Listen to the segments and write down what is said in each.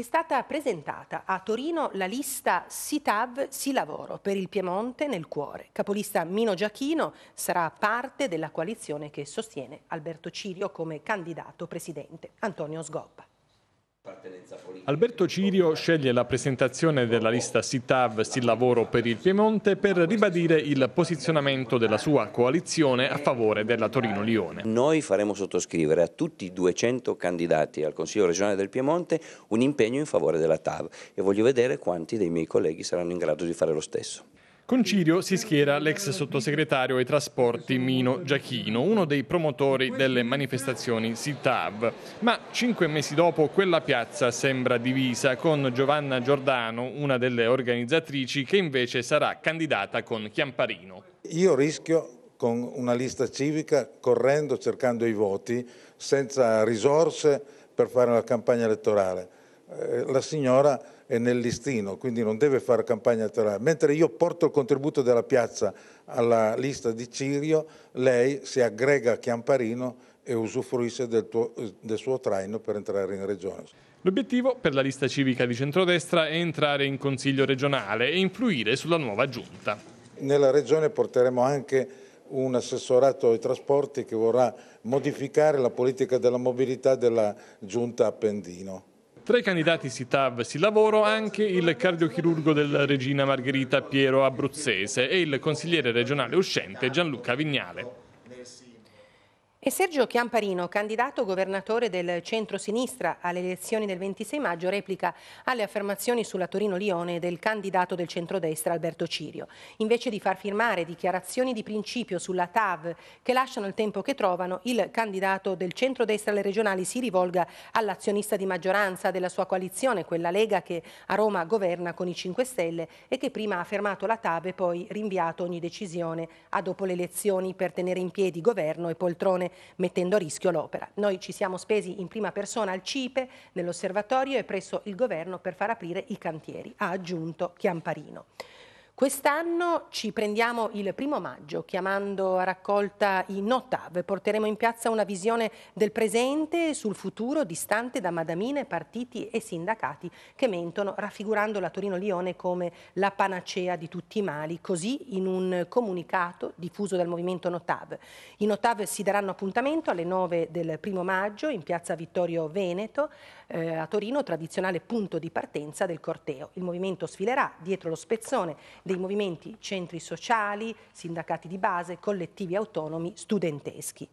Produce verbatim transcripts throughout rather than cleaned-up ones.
è stata presentata a Torino la lista SITAV Si Lavoro per il Piemonte nel cuore. Capolista Mino Giachino sarà parte della coalizione che sostiene Alberto Cirio come candidato presidente. Antonio Sgobba. Alberto Cirio sceglie la presentazione della lista SITAV Si Lavoro per il Piemonte per ribadire il posizionamento della sua coalizione a favore della Torino-Lione. Noi faremo sottoscrivere a tutti i duecento candidati al Consiglio regionale del Piemonte un impegno in favore della T A V e voglio vedere quanti dei miei colleghi saranno in grado di fare lo stesso. Con Cirio si schiera l'ex sottosegretario ai trasporti Mino Giachino, uno dei promotori delle manifestazioni SITAV. Ma cinque mesi dopo quella piazza sembra divisa, con Giovanna Giordano, una delle organizzatrici, che invece sarà candidata con Chiamparino. Io rischio con una lista civica, correndo, cercando i voti, senza risorse per fare una campagna elettorale. La signora è nel listino, quindi non deve fare campagna elettorale. Mentre io porto il contributo della piazza alla lista di Cirio, lei si aggrega a Chiamparino e usufruisce del, tuo, del suo traino per entrare in regione. L'obiettivo per la lista civica di centrodestra è entrare in Consiglio regionale e influire sulla nuova giunta. Nella regione porteremo anche un assessorato ai trasporti che vorrà modificare la politica della mobilità della giunta Appendino. Tra i candidati SITAV Si Lavoro anche il cardiochirurgo della Regina Margherita Piero Abruzzese e il consigliere regionale uscente Gianluca Vignale. E Sergio Chiamparino, candidato governatore del centro-sinistra alle elezioni del ventisei maggio, replica alle affermazioni sulla Torino-Lione del candidato del centrodestra Alberto Cirio. Invece di far firmare dichiarazioni di principio sulla T A V che lasciano il tempo che trovano, il candidato del centrodestra alle regionali si rivolga all'azionista di maggioranza della sua coalizione, quella Lega che a Roma governa con i cinque Stelle e che prima ha fermato la T A V e poi rinviato ogni decisione a dopo le elezioni per tenere in piedi governo e poltrone, mettendo a rischio l'opera. Noi ci siamo spesi in prima persona al CIPE, nell'osservatorio e presso il governo per far aprire i cantieri, ha aggiunto Chiamparino. Quest'anno ci prendiamo il primo maggio, chiamando a raccolta i Notav. Porteremo in piazza una visione del presente sul futuro, distante da madamine, partiti e sindacati che mentono, raffigurando la Torino-Lione come la panacea di tutti i mali. Così, in un comunicato diffuso dal movimento Notav. I Notav si daranno appuntamento alle nove del primo maggio in piazza Vittorio Veneto, eh, a Torino, tradizionale punto di partenza del corteo. Il movimento sfilerà dietro lo spezzone dei movimenti, centri sociali, sindacati di base, collettivi autonomi, studenteschi.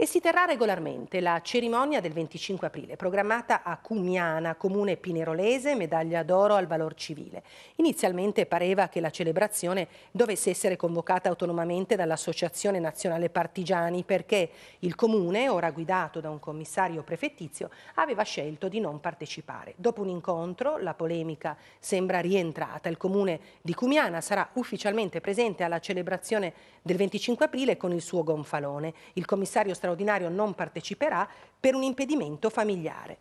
E si terrà regolarmente la cerimonia del venticinque aprile, programmata a Cumiana, comune pinerolese, medaglia d'oro al valor civile. Inizialmente pareva che la celebrazione dovesse essere convocata autonomamente dall'Associazione Nazionale Partigiani, perché il comune, ora guidato da un commissario prefettizio, aveva scelto di non partecipare. Dopo un incontro, la polemica sembra rientrata. Il comune di Cumiana sarà ufficialmente presente alla celebrazione del venticinque aprile con il suo gonfalone. Il commissario straordinario non parteciperà per un impedimento familiare.